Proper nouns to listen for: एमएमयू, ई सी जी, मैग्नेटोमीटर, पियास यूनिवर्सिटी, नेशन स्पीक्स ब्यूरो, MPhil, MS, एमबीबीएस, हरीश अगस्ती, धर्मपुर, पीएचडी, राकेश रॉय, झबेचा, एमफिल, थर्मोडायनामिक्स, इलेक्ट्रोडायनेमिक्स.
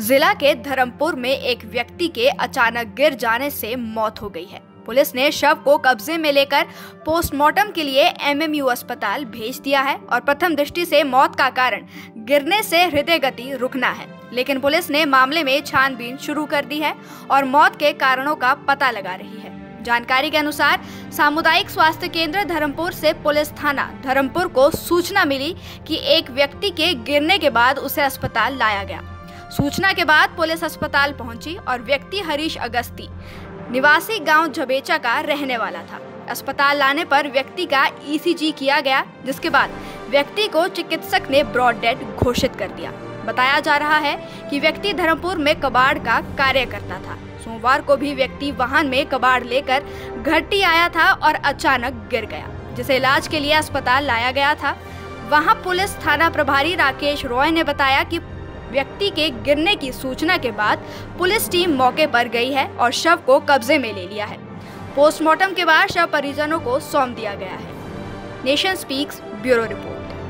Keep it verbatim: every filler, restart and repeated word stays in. जिला के धर्मपुर में एक व्यक्ति के अचानक गिर जाने से मौत हो गई है। पुलिस ने शव को कब्जे में लेकर पोस्टमार्टम के लिए एमएमयू अस्पताल भेज दिया है और प्रथम दृष्टि से मौत का कारण गिरने से हृदय गति रुकना है, लेकिन पुलिस ने मामले में छानबीन शुरू कर दी है और मौत के कारणों का पता लगा रही है। जानकारी के अनुसार सामुदायिक स्वास्थ्य केंद्र धर्मपुर से पुलिस थाना धर्मपुर को सूचना मिली कि एक व्यक्ति के गिरने के बाद उसे अस्पताल लाया गया। सूचना के बाद पुलिस अस्पताल पहुंची और व्यक्ति हरीश अगस्ती निवासी गांव झबेचा का रहने वाला था। अस्पताल लाने पर व्यक्ति का ई सी जी किया गया, जिसके बाद व्यक्ति को चिकित्सक ने ब्रॉड डेड घोषित कर दिया। बताया जा रहा है कि व्यक्ति धर्मपुर में कबाड़ का कार्य करता था। सोमवार को भी व्यक्ति वाहन में कबाड़ लेकर घाटी आया था और अचानक गिर गया, जिसे इलाज के लिए अस्पताल लाया गया था। वहाँ पुलिस थाना प्रभारी राकेश रॉय ने बताया कि व्यक्ति के गिरने की सूचना के बाद पुलिस टीम मौके पर गई है और शव को कब्जे में ले लिया है। पोस्टमार्टम के बाद शव परिजनों को सौंप दिया गया है। नेशन स्पीक्स ब्यूरो report.